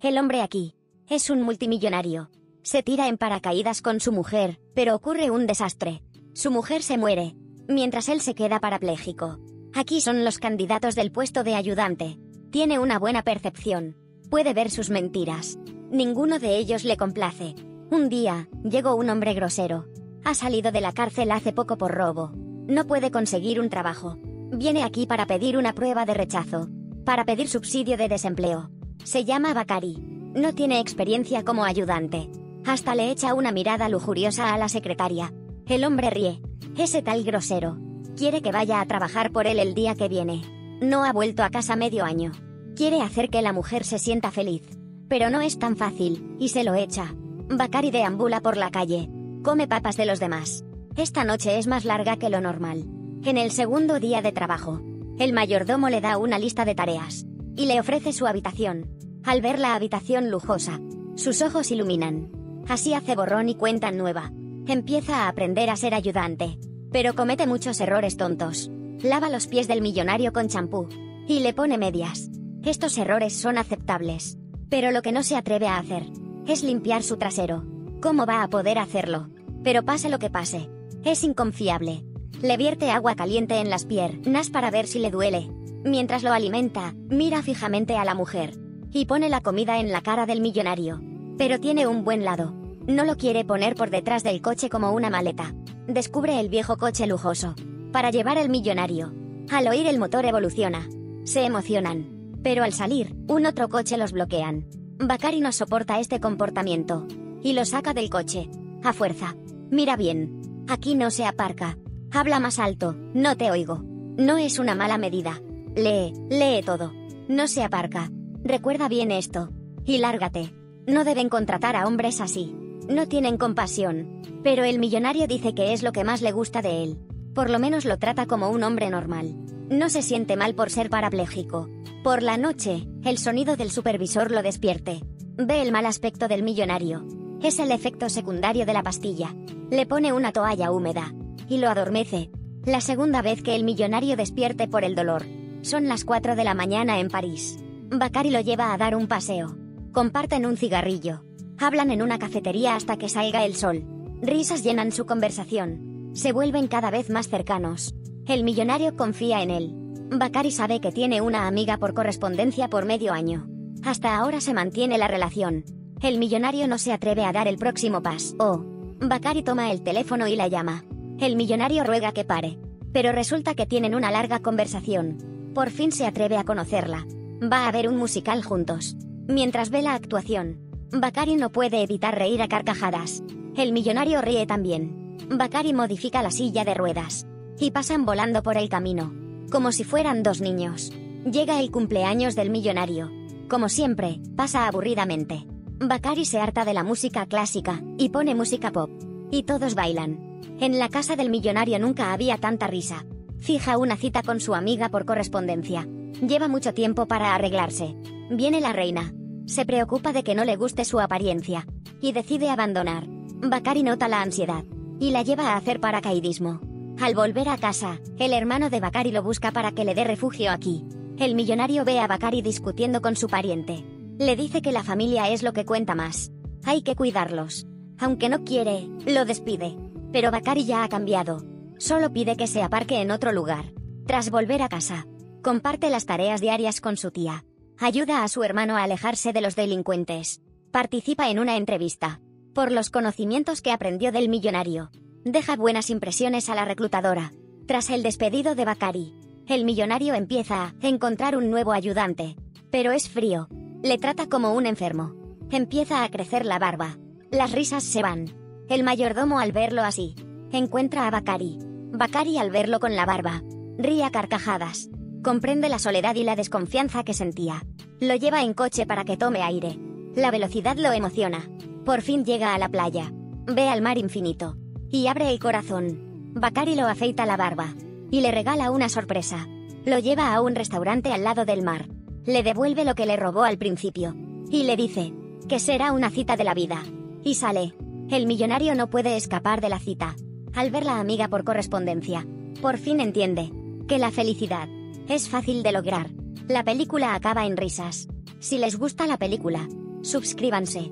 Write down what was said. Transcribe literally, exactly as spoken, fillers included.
El hombre aquí es un multimillonario. Se tira en paracaídas con su mujer, pero ocurre un desastre. Su mujer se muere, mientras él se queda parapléjico. Aquí son los candidatos del puesto de ayudante. Tiene una buena percepción. Puede ver sus mentiras. Ninguno de ellos le complace. Un día, llegó un hombre grosero. Ha salido de la cárcel hace poco por robo. No puede conseguir un trabajo. Viene aquí para pedir una prueba de rechazo. Para pedir subsidio de desempleo. Se llama Bakari. No tiene experiencia como ayudante. Hasta le echa una mirada lujuriosa a la secretaria. El hombre ríe. Ese tal grosero. Quiere que vaya a trabajar por él el día que viene. No ha vuelto a casa medio año. Quiere hacer que la mujer se sienta feliz. Pero no es tan fácil, y se lo echa. Bakari deambula por la calle. Come papas de los demás. Esta noche es más larga que lo normal. En el segundo día de trabajo, el mayordomo le da una lista de tareas. Y le ofrece su habitación. Al ver la habitación lujosa, sus ojos iluminan. Así hace borrón y cuenta nueva. Empieza a aprender a ser ayudante. Pero comete muchos errores tontos. Lava los pies del millonario con champú. Y le pone medias. Estos errores son aceptables. Pero lo que no se atreve a hacer es limpiar su trasero. ¿Cómo va a poder hacerlo? Pero pase lo que pase, es inconfiable. Le vierte agua caliente en las piernas para ver si le duele. Mientras lo alimenta, mira fijamente a la mujer. Y pone la comida en la cara del millonario. Pero tiene un buen lado. No lo quiere poner por detrás del coche como una maleta. Descubre el viejo coche lujoso para llevar el millonario. Al oír el motor evoluciona. Se emocionan. Pero al salir, un otro coche los bloquean. Bakari no soporta este comportamiento. Y lo saca del coche. A fuerza. Mira bien. Aquí no se aparca. Habla más alto. No te oigo. No es una mala medida. Lee, lee todo. No se aparca. Recuerda bien esto. Y lárgate. No deben contratar a hombres así. No tienen compasión. Pero el millonario dice que es lo que más le gusta de él. Por lo menos lo trata como un hombre normal. No se siente mal por ser parapléjico. Por la noche, el sonido del supervisor lo despierte. Ve el mal aspecto del millonario. Es el efecto secundario de la pastilla. Le pone una toalla húmeda. Y lo adormece. La segunda vez que el millonario despierte por el dolor. Son las cuatro de la mañana en París. Bakari lo lleva a dar un paseo. Comparten un cigarrillo. Hablan en una cafetería hasta que salga el sol. Risas llenan su conversación. Se vuelven cada vez más cercanos. El millonario confía en él. Bakari sabe que tiene una amiga por correspondencia por medio año. Hasta ahora se mantiene la relación. El millonario no se atreve a dar el próximo paso. Oh. Bakari toma el teléfono y la llama. El millonario ruega que pare. Pero resulta que tienen una larga conversación. Por fin se atreve a conocerla. Va a ver un musical juntos. Mientras ve la actuación, Bakari no puede evitar reír a carcajadas. El millonario ríe también. Bakari modifica la silla de ruedas. Y pasan volando por el camino. Como si fueran dos niños. Llega el cumpleaños del millonario. Como siempre, pasa aburridamente. Bakari se harta de la música clásica, y pone música pop. Y todos bailan. En la casa del millonario nunca había tanta risa. Fija una cita con su amiga por correspondencia. Lleva mucho tiempo para arreglarse. Viene la reina. Se preocupa de que no le guste su apariencia. Y decide abandonar. Bakari nota la ansiedad. Y la lleva a hacer paracaidismo. Al volver a casa, el hermano de Bakari lo busca para que le dé refugio aquí. El millonario ve a Bakari discutiendo con su pariente. Le dice que la familia es lo que cuenta más. Hay que cuidarlos. Aunque no quiere, lo despide. Pero Bakari ya ha cambiado. Solo pide que se aparque en otro lugar. Tras volver a casa, comparte las tareas diarias con su tía. Ayuda a su hermano a alejarse de los delincuentes. Participa en una entrevista. Por los conocimientos que aprendió del millonario, deja buenas impresiones a la reclutadora. Tras el despedido de Bakari, el millonario empieza a encontrar un nuevo ayudante. Pero es frío. Le trata como un enfermo. Empieza a crecer la barba. Las risas se van. El mayordomo al verlo así, encuentra a Bakari. Bakari al verlo con la barba, ríe a carcajadas. Comprende la soledad y la desconfianza que sentía. Lo lleva en coche para que tome aire. La velocidad lo emociona. Por fin llega a la playa. Ve al mar infinito. Y abre el corazón. Bakari lo afeita la barba. Y le regala una sorpresa. Lo lleva a un restaurante al lado del mar. Le devuelve lo que le robó al principio. Y le dice que será una cita de la vida. Y sale. El millonario no puede escapar de la cita. Al ver la amiga por correspondencia, por fin entiende que la felicidad es fácil de lograr. La película acaba en risas. Si les gusta la película, Suscríbanse.